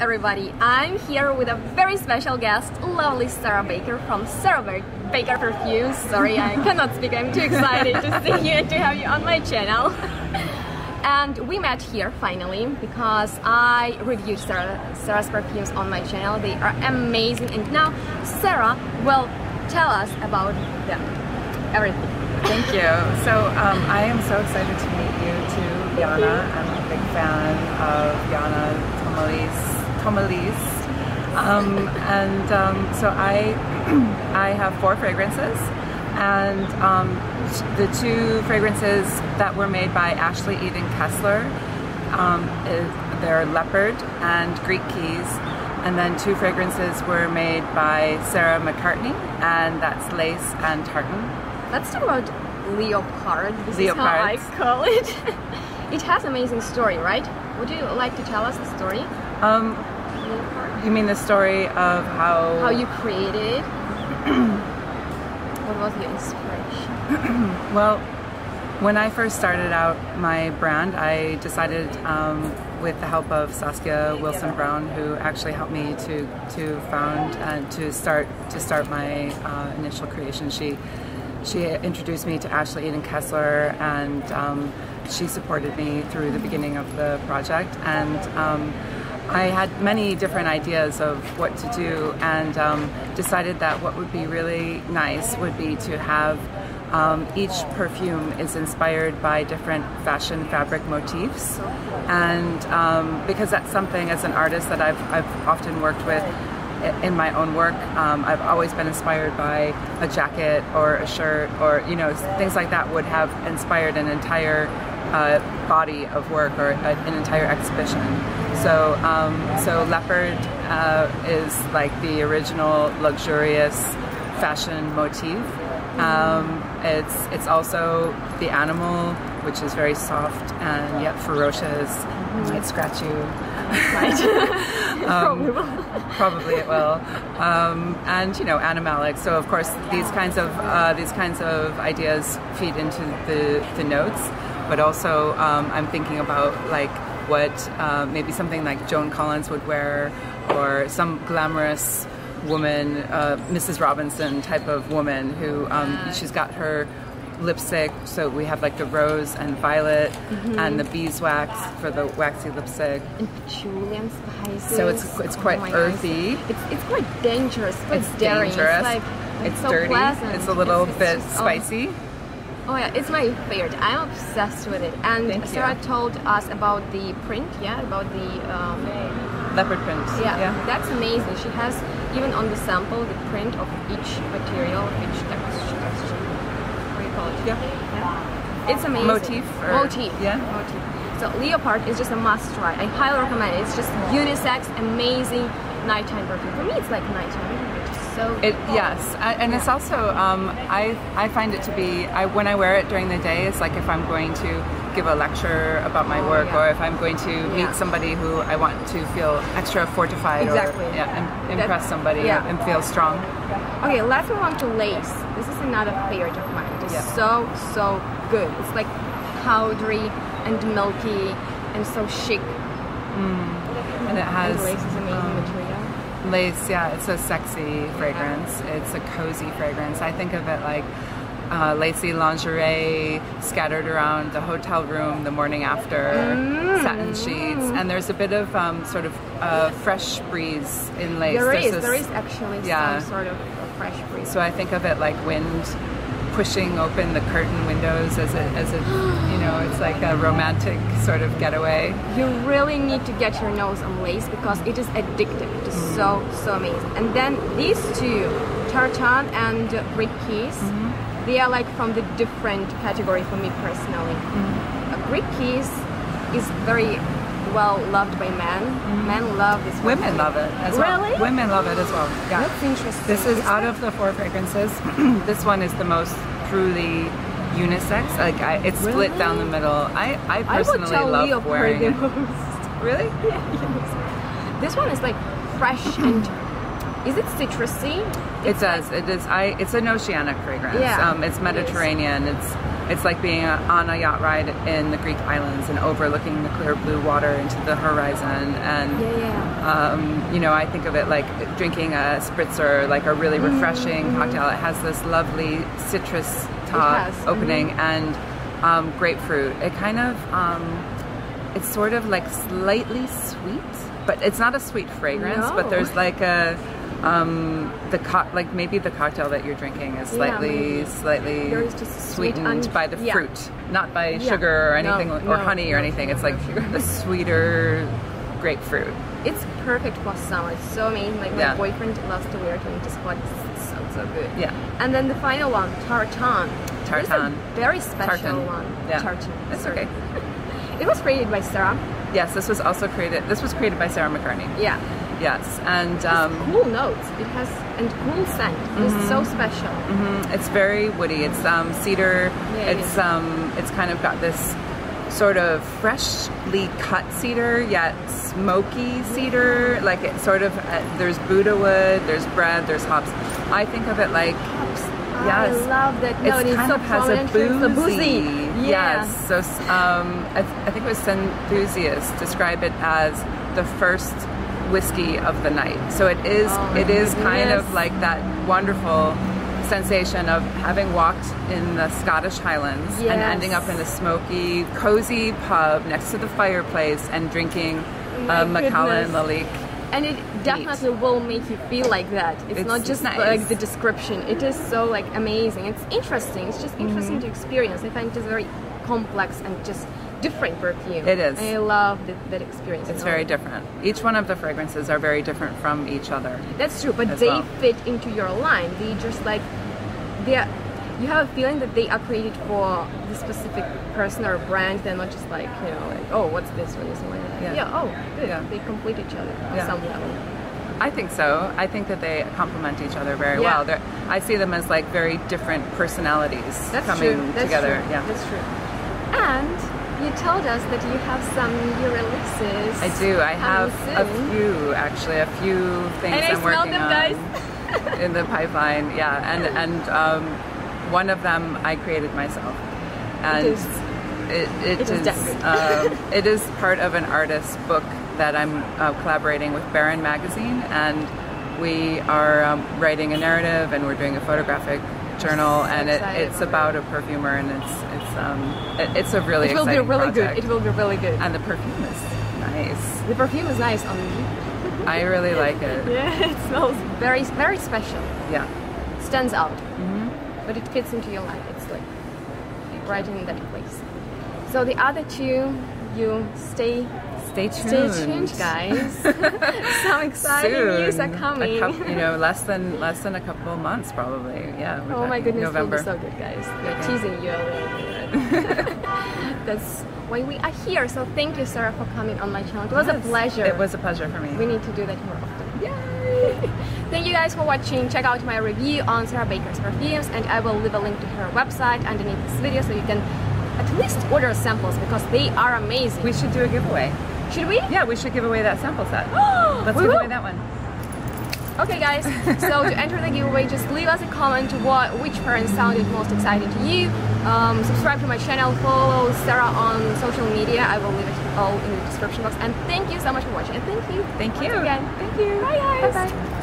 everybody! I'm here with a very special guest, lovely Sarah Baker from Sarah Baker Perfumes. Sorry, I cannot speak, I'm too excited to see you and to have you on my channel. And we met here finally because I reviewed Sarah's perfumes on my channel. They are amazing, and now Sarah will tell us about them, everything. Thank you. So I am so excited to meet you too, Yana. I'm a big fan of Yana Tommelise. So I have four fragrances, and the two fragrances that were made by Ashley Eden Kessler, they're Leopard and Greek Keys, and then two fragrances were made by Sarah McCartney, and that's Lace and Tartan. Let's talk about Leopard. This is how I call it. It has an amazing story, right? Would you like to tell us the story? You mean the story of how you created? What was your inspiration? Well, when I first started out my brand, I decided with the help of Saskia Wilson-Brown, who actually helped me to found and to start my initial creation. She introduced me to Ashley Eden Kessler, and she supported me through the beginning of the project. And I had many different ideas of what to do, and decided that what would be really nice would be to have each perfume is inspired by different fashion fabric motifs, and because that's something as an artist that I've often worked with in my own work. I've always been inspired by a jacket or a shirt, or you know, things like that would have inspired an entire body of work or an entire exhibition. So so Leopard is like the original luxurious fashion motif. It's also the animal, which is very soft and yet ferocious. Mm-hmm. It scratch you. Right. Probably it will. And you know, animalic. So of course, these kinds of ideas feed into the notes. But also, I'm thinking about like what maybe something like Joan Collins would wear, or some glamorous woman, Mrs. Robinson type of woman who she's got her lipstick, so we have like the rose and violet, mm-hmm. and the beeswax for the waxy lipstick, and patchouli and spices. So it's quite earthy. It's quite dangerous. It's dangerous. It's so dirty. Pleasant. It's a little bit spicy. Oh yeah, it's my favorite. I'm obsessed with it. And Sarah told us about the print, about the leopard print. Yeah, that's amazing. She has, even on the sample, the print of each material, each texture. What do you call it? Yeah. It's amazing. Motif. Yeah. Motif. So Leopard is just a must try. I highly recommend it. It's just unisex, amazing nighttime perfume. For me, it's like nighttime. It's also I find it to be when I wear it during the day, it's like if I'm going to give a lecture about my work, or if I'm going to meet somebody who I want to feel extra fortified, or impress somebody and feel strong. Okay, let's move on to Lace. This is another favorite of mine. It's so good. It's like powdery and milky and so chic. Mm. And it has Lace is amazing material. Lace, it's a sexy fragrance. It's a cozy fragrance. I think of it like lacy lingerie scattered around the hotel room the morning after, satin sheets, and there's a bit of sort of fresh breeze in Lace. There is actually some sort of a fresh breeze. So I think of it like wind pushing open the curtain windows as a you know, it's like a romantic sort of getaway. You really need to get your nose on Lace because it is addictive. It is so amazing. And then these two, Tartan and Greek Keys, they are like from the different category for me personally. Greek Keys is very well loved by men. Men love this. Women love it as well. Really? Women love it as well. Yeah. That's interesting. This is out of the four fragrances, this one is the most truly unisex. Like it's split down the middle. I personally love wearing it. Really? Yeah. This one is like fresh and is it citrusy? It does. It is. It's an oceanic fragrance. Yeah. It's Mediterranean. It's It's like being on a yacht ride in the Greek islands and overlooking the clear blue water into the horizon. And you know, I think of it like drinking a spritzer, like a really refreshing cocktail. It has this lovely citrus top opening and grapefruit. It kind of, it's sort of like slightly sweet, but it's not a sweet fragrance. No. But there's like a like maybe the cocktail that you're drinking is slightly, just sweetened by the fruit, not by sugar or anything, or honey or anything. It's like the sweeter grapefruit. It's perfect for summer. It's so amazing. Like my boyfriend loves to wear it when he just wants it. It sounds so good. Yeah. And then the final one, tartan. Tartan. It's a very special one. Yeah. Tartan. That's okay. It was created by Sarah. Yes, this was also created. This was created by Sarah McCartney. Yeah. Yes, and cool notes it has, and cool scent. It's so special. It's very woody. It's cedar. Yeah, it's kind of got this sort of freshly cut cedar, yet smoky cedar. Like it sort of there's Buddha wood, there's bread, there's hops. I think of it like hops. Yes, I love that. No, it's kind of has a boozy. Yeah. Yes, so I think it was Senthusiast described it as the first whiskey of the night. So it is kind of like that wonderful sensation of having walked in the Scottish Highlands and ending up in a smoky, cozy pub next to the fireplace and drinking a Macallan Lalique. And it definitely will make you feel like that. It's not just like the description. It is so like amazing. It's interesting. It's just interesting to experience. I find it very complex and just different perfume. It is. I love that experience. It's very different. Each one of the fragrances are very different from each other. That's true, but they fit into your line. They just like, you have a feeling that they are created for the specific person or brand. They're not just like, you know, like, oh, what's this one? They complete each other on some level. I think so. I think that they complement each other very well. They're, I see them as like very different personalities coming together. True. Yeah. That's true. And you told us that you have some new releases. I do. I have a few, actually, a few things I'm working on. And I smelled them, guys. In the pipeline, yeah. And one of them I created myself. And it is part of an artist's book that I'm collaborating with Baron Magazine, and we are writing a narrative, and we're doing a photographic journal, and it's about a perfumer, and it's a really exciting project. It will be really good. And the perfume is nice. The perfume is nice on me. I really like it. Yeah, it smells very, very special. Yeah, it stands out. But it fits into your life. It's like right in that place. So the other two, you stay tuned, guys. Some exciting news are coming. You know, less than a couple of months, probably. Yeah. Oh my goodness, November. It'll be so good, guys. They're teasing you a little bit. That's why we are here. So thank you, Sarah, for coming on my channel. It was a pleasure. It was a pleasure for me. We need to do that more often. Yay! Thank you guys for watching. Check out my review on Sarah Baker's perfumes, and I will leave a link to her website underneath this video, so you can at least order samples, because they are amazing. We should do a giveaway. Should we? Yeah, we should give away that sample set. Let's give away that one. Okay, guys. So to enter the giveaway, just leave us a comment which parents sounded most exciting to you. Subscribe to my channel, follow Sarah on social media. I will leave it all in the description box. And thank you so much for watching. And thank you. Thank you. Once again. Thank you. Bye, guys. Bye-bye.